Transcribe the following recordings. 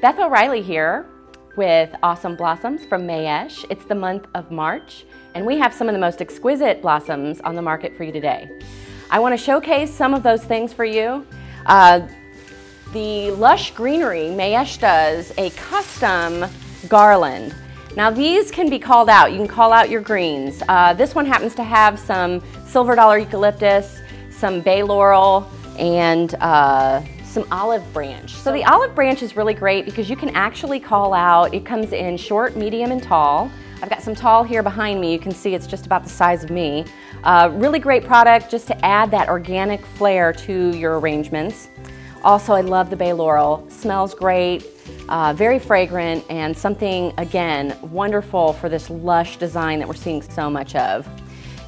Beth O'Reilly here with Awesome Blossoms from Mayesh. It's the month of March, and we have some of the most exquisite blossoms on the market for you today. I want to showcase some of those things for you. The lush greenery, Mayesh does a custom garland. Now these can be called out. You can call out your greens. This one happens to have some silver dollar eucalyptus, some bay laurel, and some olive branch. So the olive branch is really great because you can actually call out. It comes in short, medium, and tall. I've got some tall here behind me. You can see it's just about the size of me. Really great product just to add that organic flair to your arrangements. Also, I love the bay laurel. Smells great, very fragrant, and something, again, wonderful for this lush design that we're seeing so much of.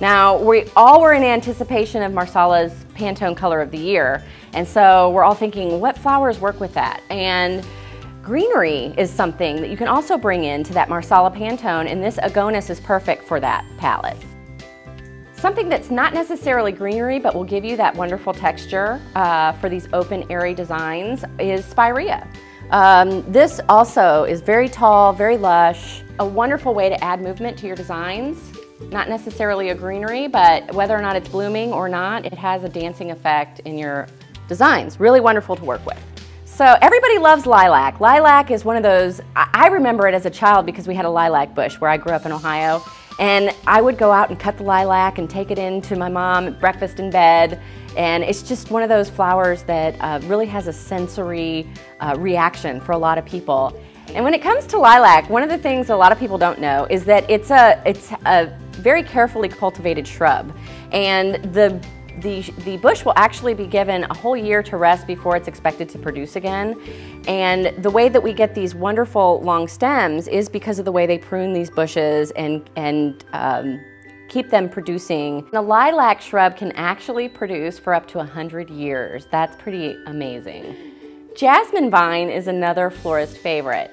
Now, we all were in anticipation of Marsala's Pantone color of the year, and so we're all thinking, what flowers work with that? And greenery is something that you can also bring into that Marsala Pantone, and this Agonis is perfect for that palette. Something that's not necessarily greenery but will give you that wonderful texture for these open, airy designs is Spirea. This also is very tall, very lush, a wonderful way to add movement to your designs. Not necessarily a greenery, but whether or not it's blooming or not, it has a dancing effect in your designs. Really wonderful to work with. So everybody loves lilac. Lilac is one of those, I remember it as a child because we had a lilac bush where I grew up in Ohio. And I would go out and cut the lilac and take it in to my mom at breakfast in bed. And it's just one of those flowers that really has a sensory reaction for a lot of people. And when it comes to lilac, one of the things a lot of people don't know is that it's a very carefully cultivated shrub. And the bush will actually be given a whole year to rest before it's expected to produce again. And the way that we get these wonderful long stems is because of the way they prune these bushes and keep them producing. The lilac shrub can actually produce for up to 100 years. That's pretty amazing. Jasmine vine is another florist favorite.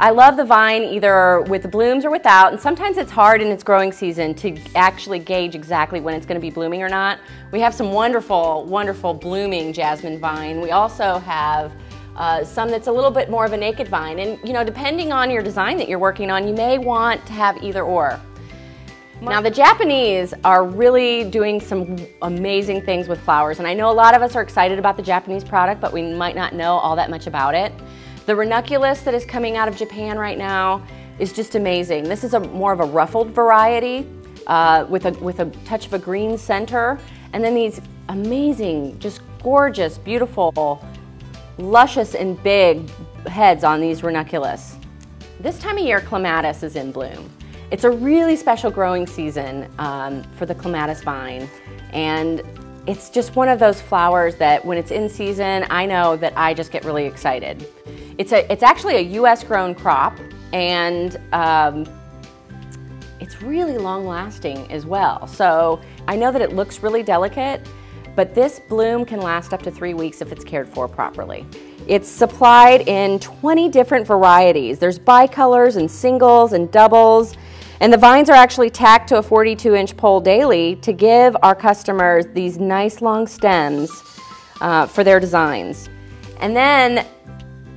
I love the vine either with the blooms or without, and sometimes it's hard in its growing season to actually gauge exactly when it's going to be blooming or not. We have some wonderful, wonderful blooming jasmine vine. We also have some that's a little bit more of a naked vine, and you know, depending on your design that you're working on, you may want to have either or. Now the Japanese are really doing some amazing things with flowers, and I know a lot of us are excited about the Japanese product, but we might not know all that much about it. The ranunculus that is coming out of Japan right now is just amazing. This is more of a ruffled variety with a touch of a green center. And then these amazing, just gorgeous, beautiful, luscious and big heads on these ranunculus. This time of year, Clematis is in bloom. It's a really special growing season for the Clematis vine. And it's just one of those flowers that when it's in season, I know that I just get really excited. It's actually a U.S. grown crop, and it's really long lasting as well. So I know that it looks really delicate, but this bloom can last up to 3 weeks if it's cared for properly. It's supplied in 20 different varieties. There's bicolors and singles and doubles, and the vines are actually tacked to a 42-inch pole daily to give our customers these nice long stems for their designs. And then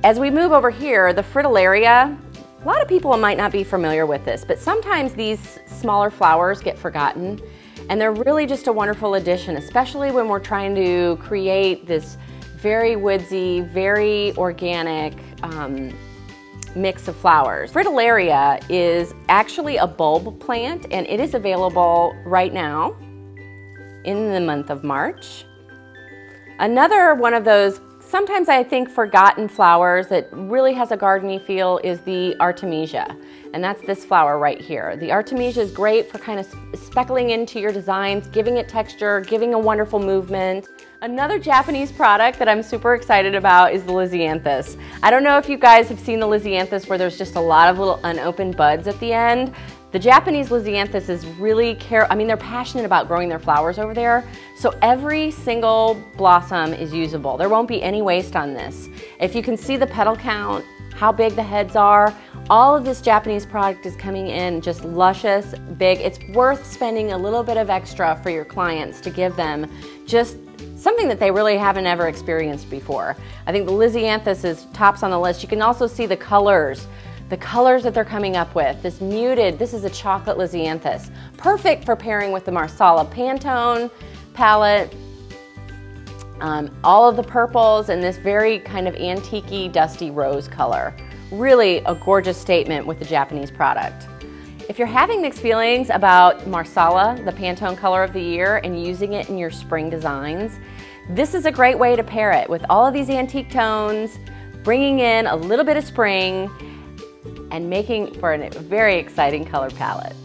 as we move over here, the Fritillaria, a lot of people might not be familiar with this, but sometimes these smaller flowers get forgotten, and they're really just a wonderful addition, especially when we're trying to create this very woodsy, very organic mix of flowers. Fritillaria is actually a bulb plant, and it is available right now in the month of March. Another one of those sometimes I think forgotten flowers that really has a gardeny feel is the Artemisia, and that's this flower right here. The Artemisia is great for kind of speckling into your designs, giving it texture, giving a wonderful movement. Another Japanese product that I'm super excited about is the Lisianthus. I don't know if you guys have seen the Lisianthus where there's just a lot of little unopened buds at the end. The Japanese Lisianthus is really they're passionate about growing their flowers over there, so every single blossom is usable. There won't be any waste on this. If you can see the petal count, how big the heads are, all of this Japanese product is coming in just luscious, big. It's worth spending a little bit of extra for your clients to give them just something that they really haven't ever experienced before. I think the Lisianthus is tops on the list. You can also see the colors that they're coming up with. This muted, this is a chocolate Lisianthus. Perfect for pairing with the Marsala Pantone palette. All of the purples and this very kind of antique-y, dusty rose color. Really a gorgeous statement with the Japanese product. If you're having mixed feelings about Marsala, the Pantone color of the year, and using it in your spring designs, this is a great way to pair it with all of these antique tones, bringing in a little bit of spring and making for a very exciting color palette.